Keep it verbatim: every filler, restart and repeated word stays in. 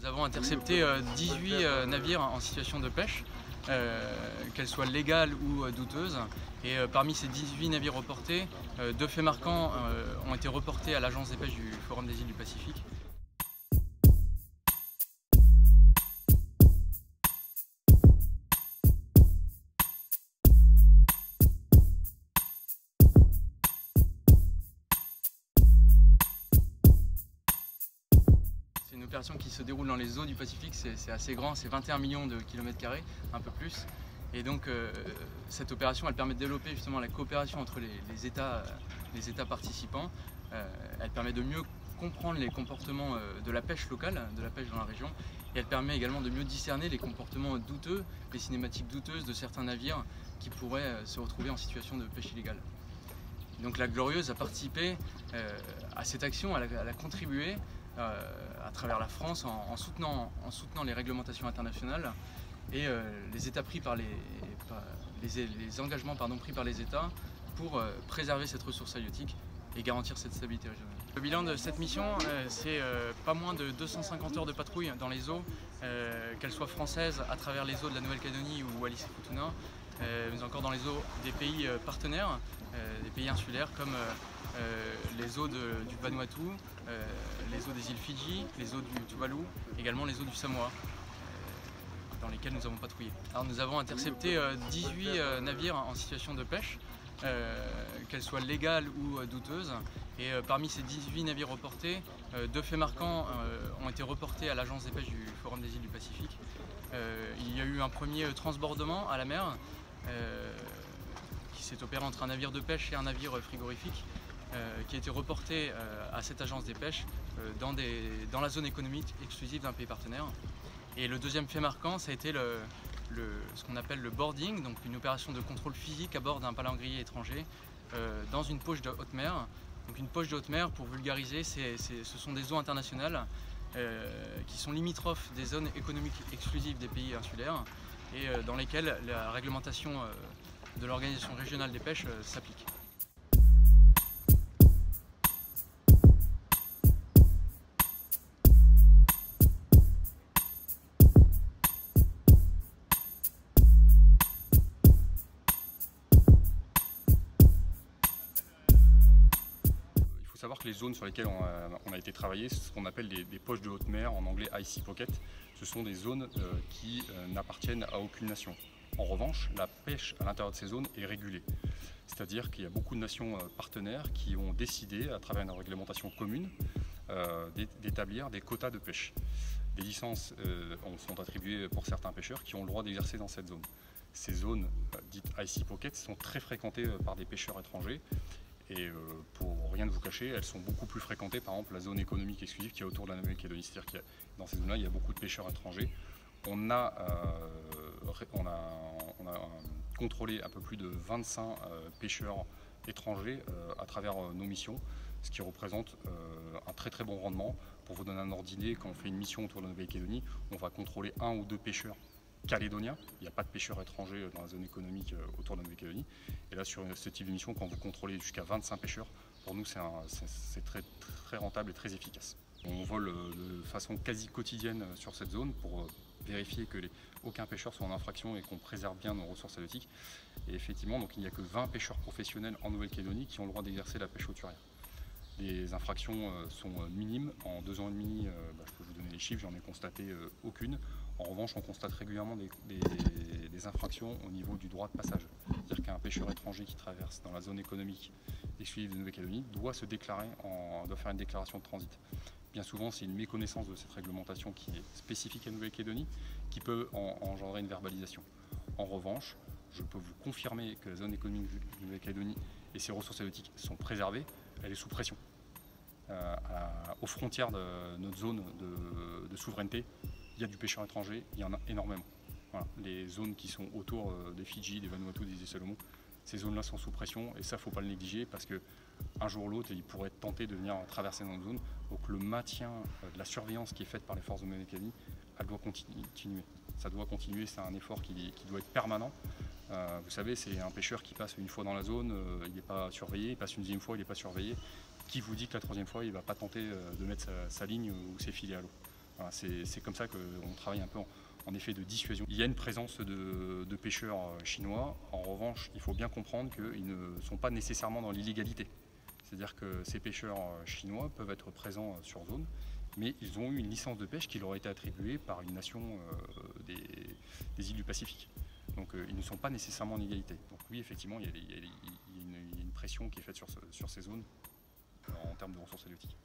Nous avons intercepté dix-huit navires en situation de pêche, qu'elles soient légales ou douteuses. Et parmi ces dix-huit navires reportés, deux faits marquants ont été reportés à l'agence des pêches du Forum des îles du Pacifique. C'est une opération qui se déroule dans les eaux du Pacifique, c'est assez grand, c'est vingt et un millions de kilomètres carrés, un peu plus. Et donc euh, cette opération, elle permet de développer justement la coopération entre les, les, états, les états participants. Euh, elle permet de mieux comprendre les comportements de la pêche locale, de la pêche dans la région. Et elle permet également de mieux discerner les comportements douteux, les cinématiques douteuses de certains navires qui pourraient se retrouver en situation de pêche illégale. Donc la Glorieuse a participé euh, à cette action, elle a, elle a contribué Euh, à travers la France en, en, soutenant, en soutenant les réglementations internationales et euh, les états pris par les, par les, les engagements pardon, pris par les États pour euh, préserver cette ressource halieutique et garantir cette stabilité régionale. Le bilan de cette mission, euh, c'est euh, pas moins de deux cent cinquante heures de patrouille dans les eaux, euh, qu'elles soient françaises à travers les eaux de la Nouvelle-Calédonie ou Wallis-et-Futuna, euh, mais encore dans les eaux des pays partenaires, euh, des pays insulaires comme euh, Euh, les eaux de, du Vanuatu, euh, les eaux des îles Fidji, les eaux du Tuvalu, également les eaux du Samoa, euh, dans lesquelles nous avons patrouillé. Alors nous avons intercepté euh, dix-huit euh, navires en situation de pêche, euh, qu'elles soient légales ou euh, douteuses. Et euh, parmi ces dix-huit navires reportés, euh, deux faits marquants euh, ont été reportés à l'agence des pêches du Forum des îles du Pacifique. Euh, il y a eu un premier transbordement à la mer, euh, qui s'est opéré entre un navire de pêche et un navire frigorifique, Euh, qui a été reporté euh, à cette agence des pêches euh, dans, des, dans la zone économique exclusive d'un pays partenaire. Et le deuxième fait marquant, ça a été le, le, ce qu'on appelle le boarding, donc une opération de contrôle physique à bord d'un palangrier étranger euh, dans une poche de haute mer. Donc une poche de haute mer, pour vulgariser, c'est, c'est, ce sont des eaux internationales euh, qui sont limitrophes des zones économiques exclusives des pays insulaires et euh, dans lesquelles la réglementation euh, de l'Organisation régionale des pêches euh, s'applique. Il faut savoir que les zones sur lesquelles on a, on a été travaillé, c'est ce qu'on appelle des, des poches de haute mer, en anglais icy pocket. Ce sont des zones euh, qui euh, n'appartiennent à aucune nation. En revanche, la pêche à l'intérieur de ces zones est régulée. C'est-à-dire qu'il y a beaucoup de nations euh, partenaires qui ont décidé, à travers une réglementation commune, euh, d'établir des quotas de pêche. Des licences euh, sont attribuées pour certains pêcheurs qui ont le droit d'exercer dans cette zone. Ces zones euh, dites icy pocket sont très fréquentées euh, par des pêcheurs étrangers. Et pour rien ne vous cacher, elles sont beaucoup plus fréquentées, par exemple la zone économique exclusive qui est autour de la Nouvelle-Calédonie. C'est-à-dire qu'il y a, dans ces zones-là, il y a beaucoup de pêcheurs étrangers. On a, euh, on a, on a contrôlé un peu plus de vingt-cinq euh, pêcheurs étrangers euh, à travers euh, nos missions, ce qui représente euh, un très très bon rendement. Pour vous donner un ordre d'idée, quand on fait une mission autour de la Nouvelle-Calédonie, on va contrôler un ou deux pêcheurs calédonien, il n'y a pas de pêcheurs étrangers dans la zone économique autour de la Nouvelle-Calédonie. Et là, sur ce type de mission, quand vous contrôlez jusqu'à vingt-cinq pêcheurs, pour nous, c'est très, très rentable et très efficace. On vole de façon quasi quotidienne sur cette zone pour vérifier que les, aucun pêcheur soit en infraction et qu'on préserve bien nos ressources halieutiques. Et effectivement, donc, il n'y a que vingt pêcheurs professionnels en Nouvelle-Calédonie qui ont le droit d'exercer la pêche hauturière. Les infractions sont minimes. En deux ans et demi, bah, je peux vous donner les chiffres, j'en ai constaté aucune. En revanche, on constate régulièrement des, des, des infractions au niveau du droit de passage. C'est-à-dire qu'un pêcheur étranger qui traverse dans la zone économique exclusive de Nouvelle-Calédonie doit se déclarer, en, doit faire une déclaration de transit. Bien souvent, c'est une méconnaissance de cette réglementation qui est spécifique à Nouvelle-Calédonie qui peut en, engendrer une verbalisation. En revanche, je peux vous confirmer que la zone économique de Nouvelle-Calédonie et ses ressources halieutiques sont préservées. Elle est sous pression. Euh, à, aux frontières de notre zone de, de souveraineté, il y a du pêcheur étranger, il y en a énormément. Voilà. Les zones qui sont autour des Fidji, des Vanuatu, des îles Salomon, ces zones-là sont sous pression et ça, faut pas le négliger parce qu'un jour ou l'autre, ils pourraient être tentés de venir traverser notre zone. Donc le maintien de la surveillance qui est faite par les forces de Ménécani, elle doit continuer. Ça doit continuer, c'est un effort qui, qui doit être permanent. Euh, vous savez, c'est un pêcheur qui passe une fois dans la zone, euh, il n'est pas surveillé, il passe une deuxième fois, il n'est pas surveillé. Qui vous dit que la troisième fois, il ne va pas tenter euh, de mettre sa, sa ligne ou ses filets à l'eau? Voilà, c'est comme ça qu'on travaille un peu en, en effet de dissuasion. Il y a une présence de, de pêcheurs chinois. En revanche, il faut bien comprendre qu'ils ne sont pas nécessairement dans l'illégalité. C'est-à-dire que ces pêcheurs chinois peuvent être présents sur zone, mais ils ont eu une licence de pêche qui leur a été attribuée par une nation euh, des, des îles du Pacifique. Donc euh, ils ne sont pas nécessairement en égalité. Donc oui, effectivement, il y a, il y a, il y a une pression qui est faite sur, ce, sur ces zones en termes de ressources halieutiques.